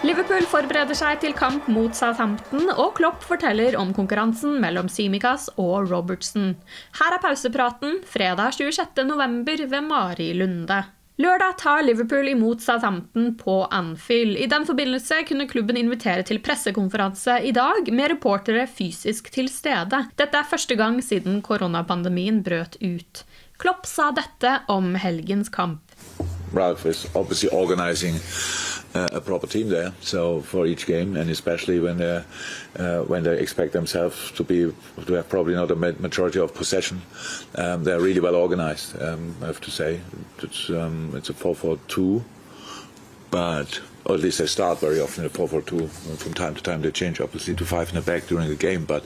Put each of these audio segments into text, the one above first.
Liverpool forbereder seg til kamp mot Southampton, og Klopp forteller om konkurransen mellom Simikas og Robertson. Her er pausepraten fredag 26. november ved Mari Lunde. Lørdag tar Liverpool imot Southampton på Anfield. I den forbindelse kunne klubben invitere til pressekonferanse i dag med reportere fysisk til stede. Dette er første gang siden koronapandemien brøt ut. Klopp sa dette om helgens kamp. Ralf is obviously organizing a proper team there, so for each game, and especially when they expect themselves to have probably not a majority of possession, they're really well organized. I have to say it's a 4-4-2, but or at least they start very often at 4-4-2. From time to time they change obviously to 5 in the back during the game, but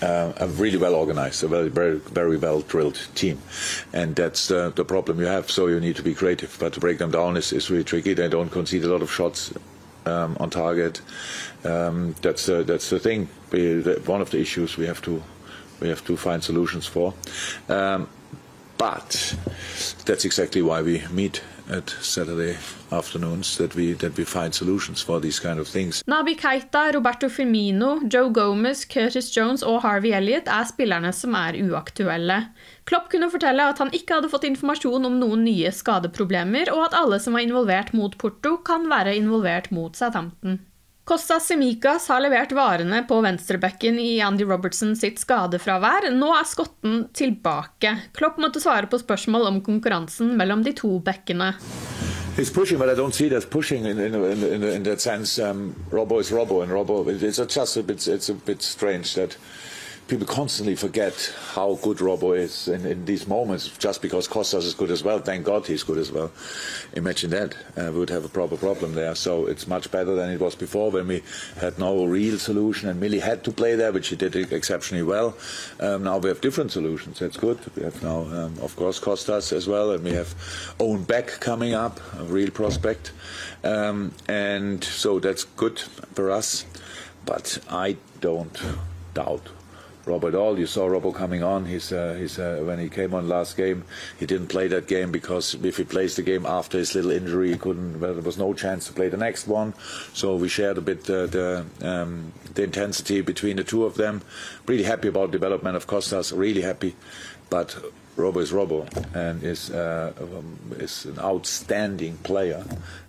a really well organized, a very well drilled team, and that's the problem you have. So you need to be creative, but to break them down is really tricky. They don't concede a lot of shots on target. That's the thing. One of the issues we have to find solutions for. But that's exactly why we meet at Saturday afternoons, that we find solutions for these kind of things. Nabi Keita, Roberto Firmino, Joe Gomez, Curtis Jones og Harvey Elliott er spillerne som er uaktuelle. Klopp kunne fortelle at han ikke hadde fått informasjon om noen nye skadeproblemer, og at alle som var involvert mot Porto kan være involvert mot Southampton. Kostas Simikas har levert varene på venstrebekken i Andy Robertson sitt skadefravær. Nå er skotten tilbake. Klopp måtte svare på spørsmål om konkurransen mellom de to bekkene. He's pushing, but I don't see that pushing in that sense. Robbo is Robbo, and Robbo it's just a bit strange that people constantly forget how good Robbo is in these moments, just because Kostas is good as well. Thank God he's good as well. Imagine that. We would have a proper problem there. So it's much better than it was before, when we had no real solution and Millie had to play there, which he did exceptionally well. Now we have different solutions. That's good. We have now, of course, Kostas as well, and we have Owen Beck coming up, a real prospect. And so that's good for us. But I don't doubt Robert all. You saw Robbo coming on. He's when he came on last game, he didn't play that game because if he plays the game after his little injury, he couldn't. Well, there was no chance to play the next one. So we shared a bit the intensity between the two of them. Really happy about development of Kostas. Really happy, but Robbo is Robbo, and is an outstanding player.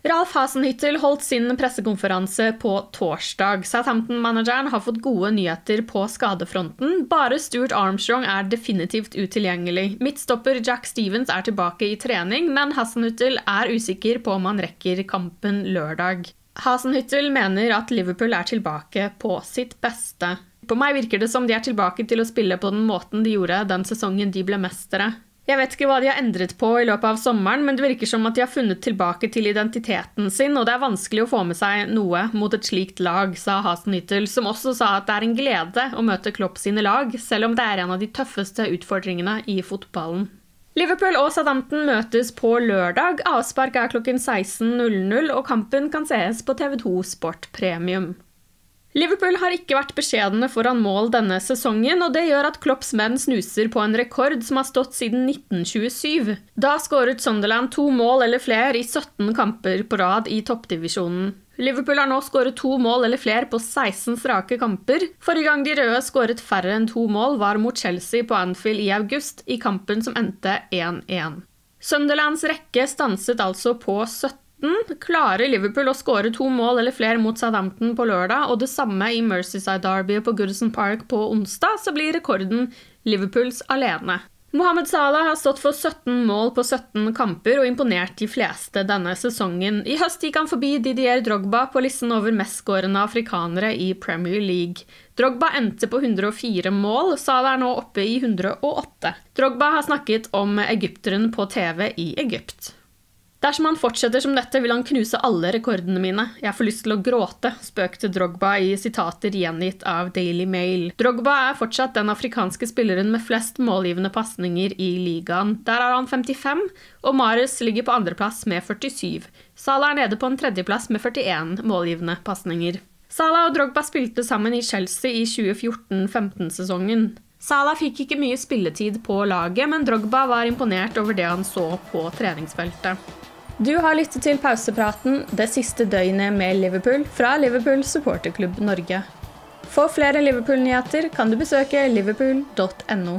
Ralf Hasenhüttl holdt sin pressekonferanse på torsdag. Southampton-manageren har fått gode nyheter på skadefronten. Bare Stuart Armstrong er definitivt utilgjengelig. Midtstopper Jack Stevens er tilbake i trening, men Hasenhüttl er usikker på om han rekker kampen lørdag. Hasenhüttl mener at Liverpool er tilbake på sitt beste. På meg virker det som de er tilbake til å spille på den måten de gjorde den sesongen de ble mestere. Jeg vet ikke hva de har endret på i løpet av sommeren, men det virker som at de har funnet tilbake til identiteten sin, og det er vanskelig å få med seg noe mot et slikt lag, sa Hasenhüttl, som også sa at det er en glede å møte Klopp sine lag, selv om det er en av de tøffeste utfordringene i fotballen. Liverpool og Southampton møtes på lørdag. Avspark er klokken 16.00, og kampen kan sees på TV2 Sport Premium. Liverpool har ikke vært beskjedne foran mål denne sesongen, og det gjør at Klopps menn snuser på en rekord som har stått siden 1927. Da skåret Sunderland 2 mål eller flere i 17 kamper på rad i toppdivisjonen. Liverpool har nå skåret 2 mål eller flere på 16 strake kamper. Forrige gang de røde skåret færre enn 2 mål var mot Chelsea på Anfield i august, i kampen som endte 1-1. Sunderlands rekke stanset altså på 17. Klarer Liverpool å skåre 2 mål eller flere mot Southampton på lørdag, og det samme i Merseyside Derby på Goodison Park på onsdag, så blir rekorden Liverpools alene. Mohamed Salah har stått for 17 mål på 17 kamper og imponert de fleste denne sesongen. I høst gikk han forbi Didier Drogba på listen over mestskårende afrikanere i Premier League. Drogba endte på 104 mål, Salah er nå oppe i 108. Drogba har snakket om egypteren på TV i Egypt. Dersom han fortsetter som dette, vil han knuse alle rekordene mine. Jeg får lyst til å gråte, spøkte Drogba i sitater gjengitt av Daily Mail. Drogba er fortsatt den afrikanske spilleren med flest målgivende pasninger i ligaen. Der har han 55, og Marius ligger på andreplass med 47. Salah er nede på en tredjeplass med 41 målgivende pasninger. Salah og Drogba spilte sammen i Chelsea i 2014-15-sesongen. Salah fikk ikke mye spilletid på laget, men Drogba var imponert over det han så på treningsfeltet. Du har lyttet til pausepraten det siste døgnet med Liverpool fra Liverpool Supporterklubb Norge. For flere Liverpool-nyheter kan du besøke liverpool.no.